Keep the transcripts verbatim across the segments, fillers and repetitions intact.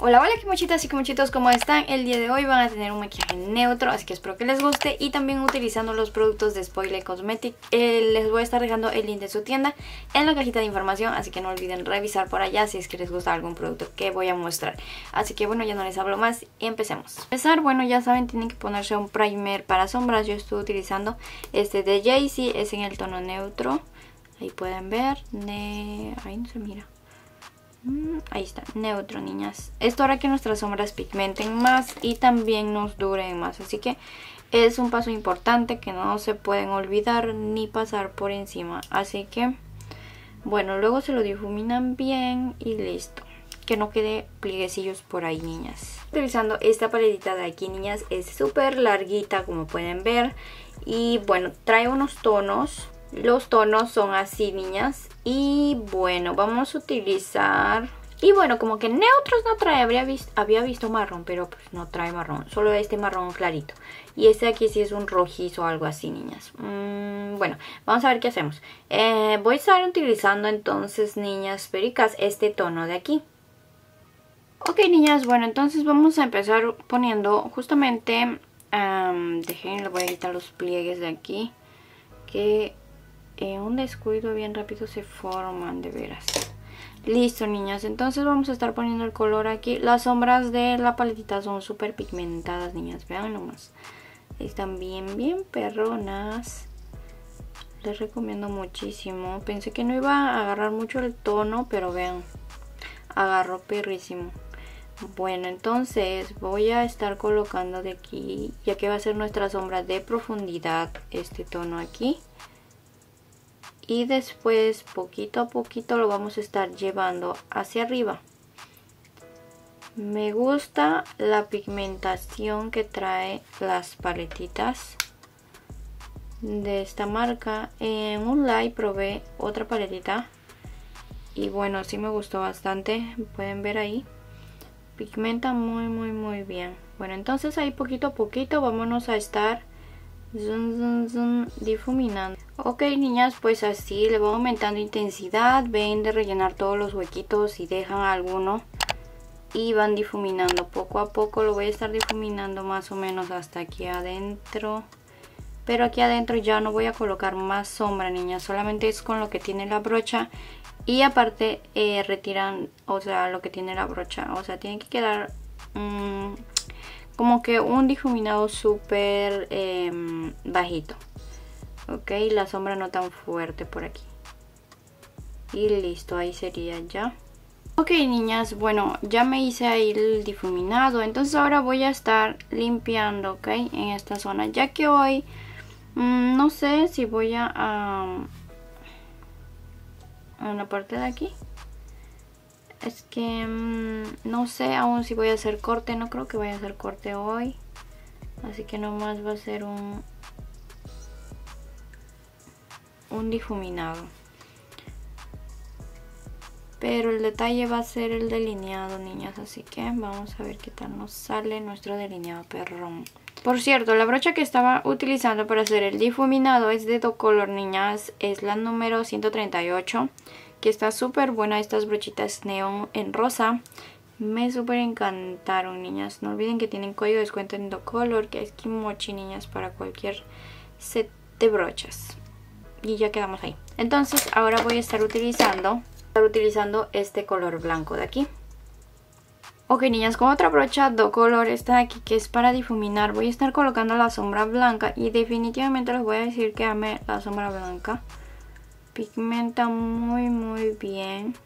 Hola, hola kimochitas y kimochitos, ¿cómo están? El día de hoy van a tener un maquillaje neutro, así que espero que les guste. Y también utilizando los productos de Spoiled Cosmetics, eh, les voy a estar dejando el link de su tienda en la cajita de información, así que no olviden revisar por allá si es que les gusta algún producto que voy a mostrar. Así que bueno, ya no les hablo más y empecemos. Para empezar, bueno, ya saben, tienen que ponerse un primer para sombras. Yo estoy utilizando este de Jay-Z, es en el tono neutro. Ahí pueden ver, ne... ahí no se mira. Ahí está, neutro, niñas. Esto hará que nuestras sombras pigmenten más y también nos duren más, así que es un paso importante que no se pueden olvidar ni pasar por encima. Así que bueno, luego se lo difuminan bien y listo, que no quede plieguecillos por ahí, niñas. Utilizando esta paletita de aquí, niñas, es súper larguita como pueden ver. Y bueno, trae unos tonos. Los tonos son así, niñas. Y bueno, vamos a utilizar... Y bueno, como que neutros no trae, habría visto, había visto marrón, pero pues no trae marrón. Solo este marrón clarito. Y este de aquí sí es un rojizo o algo así, niñas. Mm, bueno, vamos a ver qué hacemos. Eh, voy a estar utilizando entonces, niñas pericas, este tono de aquí. Ok, niñas, bueno, entonces vamos a empezar poniendo justamente... Um, dejen, le voy a quitar los pliegues de aquí. Que... Eh, un descuido bien rápido se forman, de veras. Listo, niñas, entonces vamos a estar poniendo el color aquí. Las sombras de la paletita son súper pigmentadas, niñas, vean nomás. Están bien, bien perronas. Les recomiendo muchísimo. Pensé que no iba a agarrar mucho el tono, pero vean, agarró perrísimo. Bueno, entonces voy a estar colocando de aquí, ya que va a ser nuestra sombra de profundidad, este tono aquí. Y después, poquito a poquito, lo vamos a estar llevando hacia arriba. Me gusta la pigmentación que trae las paletitas de esta marca. En un live probé otra paletita. Y bueno, sí me gustó bastante. Pueden ver ahí. Pigmenta muy, muy, muy bien. Bueno, entonces ahí poquito a poquito vámonos a estar... Zoom, zoom, zoom, difuminando. Ok, niñas, pues así le voy aumentando intensidad. Ven de rellenar todos los huequitos y dejan alguno. Y van difuminando poco a poco. Lo voy a estar difuminando más o menos hasta aquí adentro. Pero aquí adentro ya no voy a colocar más sombra, niñas. Solamente es con lo que tiene la brocha. Y aparte eh, retiran, o sea, lo que tiene la brocha. O sea, tiene que quedar... Mmm, como que un difuminado súper eh, bajito. Ok, la sombra no tan fuerte por aquí. Y listo, ahí sería ya. Ok, niñas, bueno, ya me hice ahí el difuminado. Entonces ahora voy a estar limpiando, ok, en esta zona. Ya que hoy, mmm, no sé si voy a... Um, a la parte de aquí. Es que mmm, no sé aún si voy a hacer corte. No creo que vaya a hacer corte hoy. Así que nomás va a ser un un difuminado. Pero el detalle va a ser el delineado, niñas. Así que vamos a ver qué tal nos sale nuestro delineado perrón. Por cierto, la brocha que estaba utilizando para hacer el difuminado es de DoColor, niñas. Es la número ciento treinta y ocho. Que está súper buena, estas brochitas neón en rosa. Me súper encantaron, niñas. No olviden que tienen código de descuento en DoColor, que es Kimochi, niñas, para cualquier set de brochas. Y ya quedamos ahí. Entonces ahora voy a estar utilizando, estar utilizando este color blanco de aquí. Ok, niñas, con otra brocha DoColor, esta de aquí que es para difuminar, voy a estar colocando la sombra blanca. Y definitivamente les voy a decir que amé la sombra blanca. Pigmenta muy muy bien.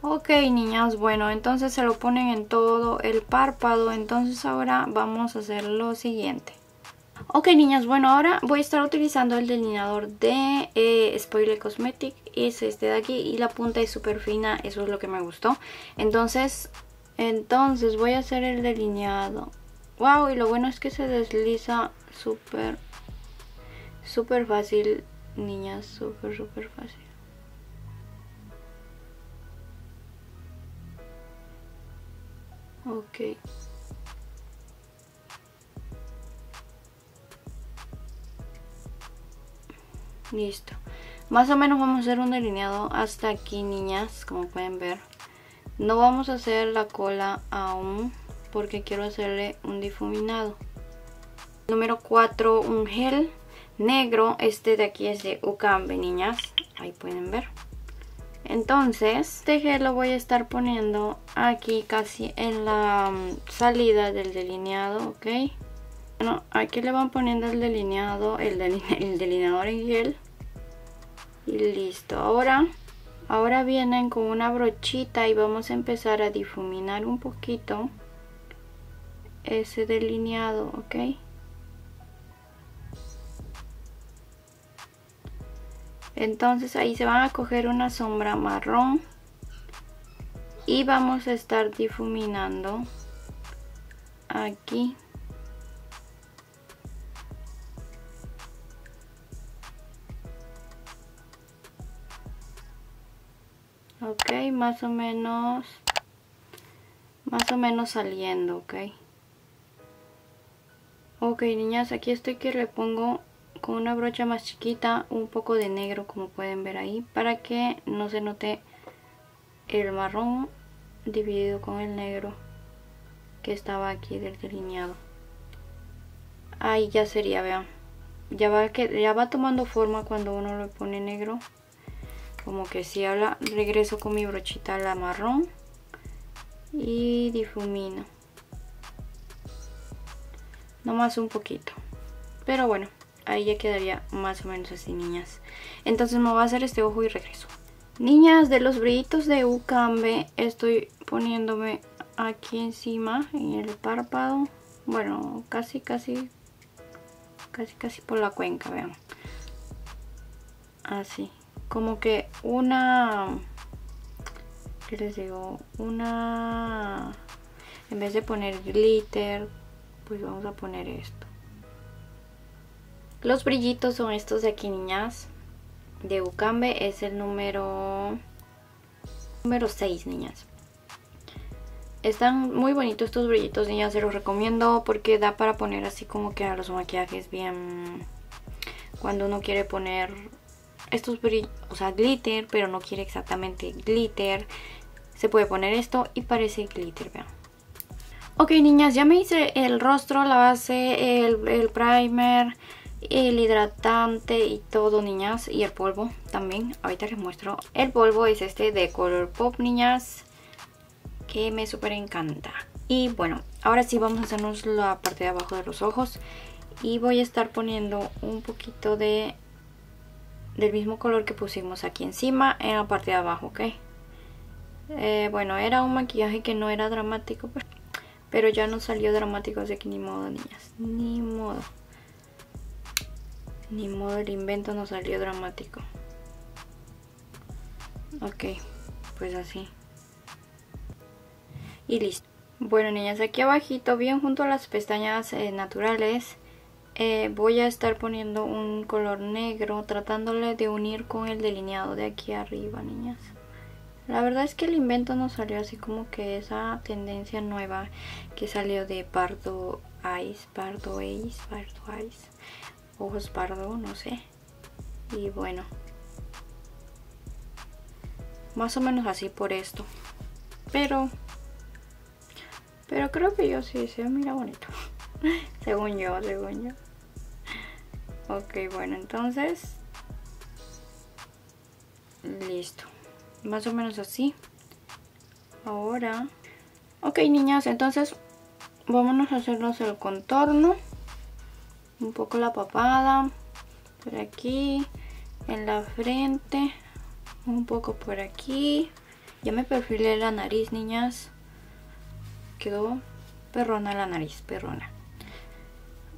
Ok, niñas, bueno, entonces se lo ponen en todo el párpado. Entonces ahora vamos a hacer lo siguiente. Ok, niñas, bueno, ahora voy a estar utilizando el delineador de eh, Spoiled Cosmetics. Es este de aquí y la punta es súper fina. Eso es lo que me gustó. Entonces, entonces voy a hacer el delineado. Wow, y lo bueno es que se desliza súper, súper fácil. Niñas, súper, súper fácil. Ok. Listo. Más o menos vamos a hacer un delineado hasta aquí, niñas, como pueden ver. No vamos a hacer la cola aún porque quiero hacerle un difuminado. Número cuatro, un gel negro. Este de aquí es de Ucanbe, niñas. Ahí pueden ver. Entonces, este gel lo voy a estar poniendo aquí casi en la salida del delineado, ¿ok? Bueno, aquí le van poniendo el delineado, el, deline el delineador en gel. Y listo. Ahora, ahora vienen con una brochita y vamos a empezar a difuminar un poquito ese delineado, ¿ok? Entonces ahí se van a coger una sombra marrón y vamos a estar difuminando aquí. Ok, más o menos, más o menos saliendo, ok. Ok, niñas, aquí estoy que le pongo con una brocha más chiquita un poco de negro, como pueden ver ahí, para que no se note el marrón dividido con el negro que estaba aquí del delineado. Ahí ya sería, vean, ya va, que, ya va tomando forma cuando uno lo pone negro, como que si habla. Regreso con mi brochita la marrón y difumino nomás un poquito, pero bueno, ahí ya quedaría más o menos así, niñas. Entonces me voy a hacer este ojo y regreso. Niñas, de los brillitos de Ucanbe estoy poniéndome aquí encima en el párpado. Bueno, casi, casi, casi, casi por la cuenca, vean. Así, como que una, ¿qué les digo? Una, en vez de poner glitter, pues vamos a poner esto. Los brillitos son estos de aquí, niñas, de Ucanbe, es el número número seis, niñas. Están muy bonitos estos brillitos, niñas, se los recomiendo porque da para poner así como que a los maquillajes bien, cuando uno quiere poner estos brillos, o sea, glitter, pero no quiere exactamente glitter, se puede poner esto y parece glitter, vean. Ok, niñas, ya me hice el rostro, la base, el, el primer, el hidratante y todo, niñas, y el polvo también. Ahorita les muestro. El polvo es este de Colourpop, niñas, que me súper encanta. Y bueno, ahora sí vamos a hacernos la parte de abajo de los ojos y voy a estar poniendo un poquito de del mismo color que pusimos aquí encima en la parte de abajo, ¿ok? Eh, bueno, era un maquillaje que no era dramático, pero, pero ya no salió dramático, así que ni modo, niñas, ni modo. Ni modo, el invento no salió dramático. Ok, pues así. Y listo. Bueno, niñas, aquí abajito, bien junto a las pestañas eh, naturales, eh, voy a estar poniendo un color negro, tratándole de unir con el delineado de aquí arriba, niñas. La verdad es que el invento no salió así como que esa tendencia nueva que salió de Pardo Eyes, Pardo Eyes, Pardo Eyes. Ojos pardo, no sé. Y bueno, más o menos así por esto. Pero Pero creo que yo sí se mira bonito. Según yo, según yo. Ok, bueno, entonces listo, más o menos así. Ahora, ok, niñas, entonces vámonos a hacernos el contorno. Un poco la papada, por aquí, en la frente, un poco por aquí. Ya me perfilé la nariz, niñas. Quedó perrona la nariz, perrona.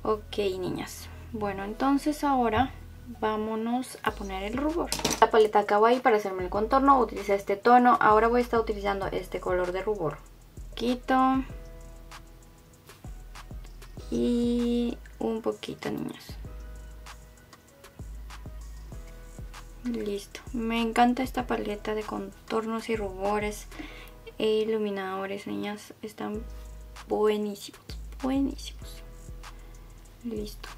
Ok, niñas. Bueno, entonces ahora vámonos a poner el rubor. La paleta Kawaii para hacerme el contorno. Utilicé este tono. Ahora voy a estar utilizando este color de rubor. Quito. Y un poquito, niñas. Listo. Me encanta esta paleta de contornos y rubores e iluminadores, niñas. Están buenísimos, buenísimos. Listo.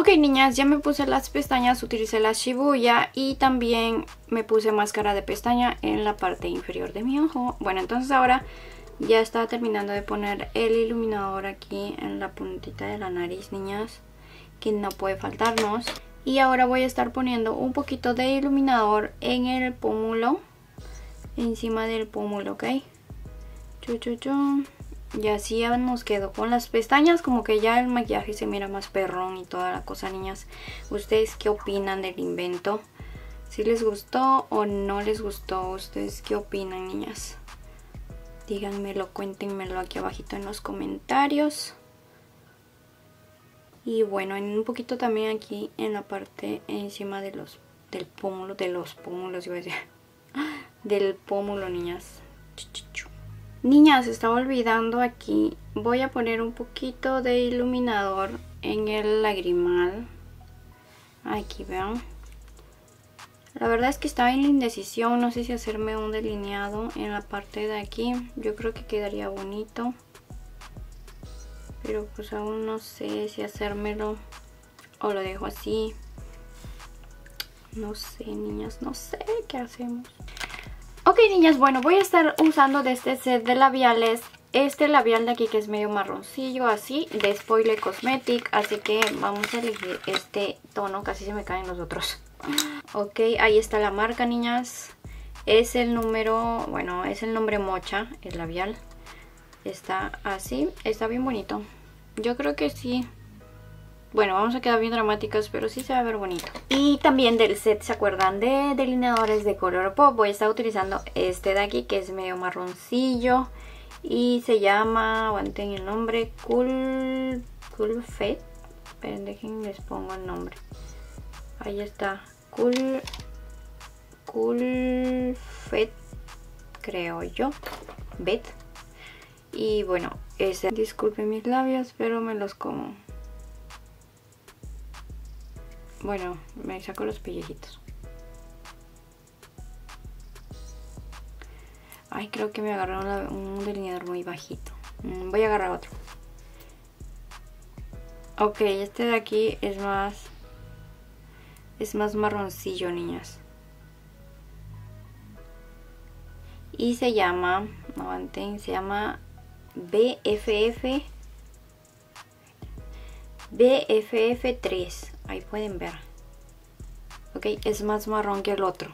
Ok, niñas, ya me puse las pestañas, utilicé la Shibuya y también me puse máscara de pestaña en la parte inferior de mi ojo. Bueno, entonces ahora ya estaba terminando de poner el iluminador aquí en la puntita de la nariz, niñas, que no puede faltarnos. Y ahora voy a estar poniendo un poquito de iluminador en el pómulo, encima del pómulo, ¿ok? Chuchuchum. Y así ya nos quedó con las pestañas, como que ya el maquillaje se mira más perrón y toda la cosa, niñas. ¿Ustedes qué opinan del invento? ¿Si les gustó o no les gustó? ¿Ustedes qué opinan, niñas? Díganmelo, cuéntenmelo aquí abajito en los comentarios. Y bueno, en un poquito también aquí en la parte encima de los, del pómulo, de los pómulos iba a decir, del pómulo, niñas. Chuchuchu. Niñas, estaba olvidando aquí, voy a poner un poquito de iluminador en el lagrimal. Aquí, vean. La verdad es que estaba en la indecisión, no sé si hacerme un delineado en la parte de aquí. Yo creo que quedaría bonito. Pero pues aún no sé si hacérmelo o lo dejo así. No sé, niñas, no sé qué hacemos. Ok, niñas, bueno, voy a estar usando de este set de labiales, este labial de aquí que es medio marroncillo, así, de Spoiled Cosmetics, así que vamos a elegir este tono, casi se me caen los otros. Ok, ahí está la marca, niñas, es el número, bueno, es el nombre Mocha, el labial, está así, está bien bonito, yo creo que sí. Bueno, vamos a quedar bien dramáticas, pero sí se va a ver bonito. Y también del set, ¿se acuerdan de delineadores de Colourpop? Voy a estar utilizando este de aquí, que es medio marroncillo. Y se llama, aguanten el nombre, Cool... Cool Fate. Esperen, déjenme les pongo el nombre. Ahí está, Cool... Cool Fate, creo yo. Bet. Y bueno, este... Disculpen mis labios, pero me los como. Bueno, me saco los pellejitos. Ay, creo que me agarraron un delineador muy bajito. Voy a agarrar otro. Ok, este de aquí es más... Es más marroncillo, niñas. Y se llama... Aguanten, se llama... B F F... B F F tres. Ahí pueden ver. Ok, es más marrón que el otro.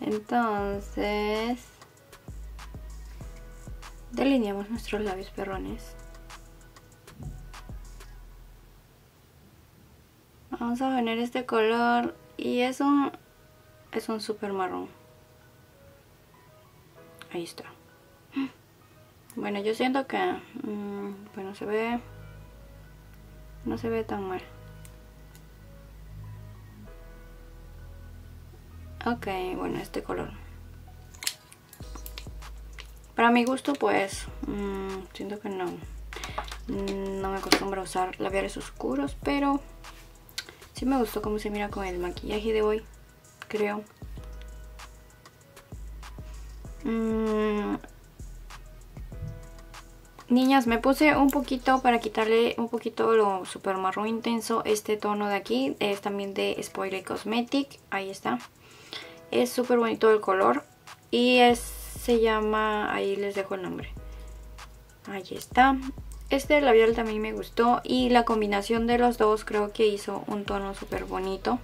Entonces delineamos nuestros labios perrones. Vamos a poner este color. Y es un, es un super marrón. Ahí está. Bueno, yo siento que mmm, bueno, se ve, no se ve tan mal. Ok, bueno, este color para mi gusto pues mmm, siento que no no me acostumbro a usar labiales oscuros, pero sí me gustó cómo se mira con el maquillaje de hoy, creo. mmm, Niñas, me puse un poquito para quitarle un poquito lo super marrón intenso. Este tono de aquí es también de Spoiled Cosmetics. Ahí está. Es súper bonito el color. Y es, se llama... Ahí les dejo el nombre. Ahí está. Este labial también me gustó. Y la combinación de los dos creo que hizo un tono súper bonito.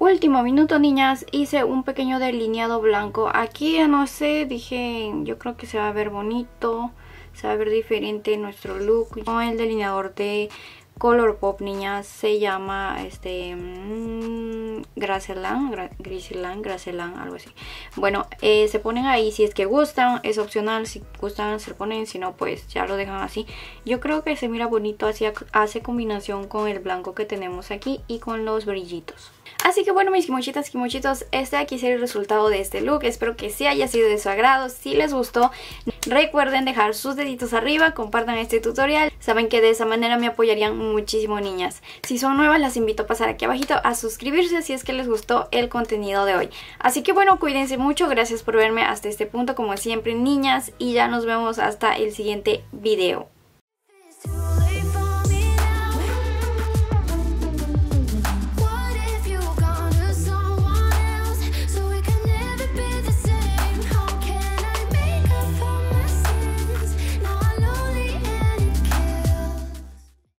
Último minuto, niñas. Hice un pequeño delineado blanco. Aquí, no sé, dije... Yo creo que se va a ver bonito. Se va a ver diferente nuestro look. Con el delineador de Colourpop, niñas, se llama este mmm, Graceland, Griseland, Graceland, algo así. Bueno, eh, se ponen ahí si es que gustan, es opcional. Si gustan se lo ponen, si no pues ya lo dejan así. Yo creo que se mira bonito, así hace combinación con el blanco que tenemos aquí y con los brillitos. Así que bueno, mis kimochitas, kimochitos, este aquí será el resultado de este look. Espero que sí haya sido de su agrado. Si les gustó, recuerden dejar sus deditos arriba, compartan este tutorial. Saben que de esa manera me apoyarían muchísimo, niñas. Si son nuevas, las invito a pasar aquí abajito a suscribirse si es que les gustó el contenido de hoy. Así que bueno, cuídense mucho. Gracias por verme hasta este punto, como siempre, niñas. Y ya nos vemos hasta el siguiente video.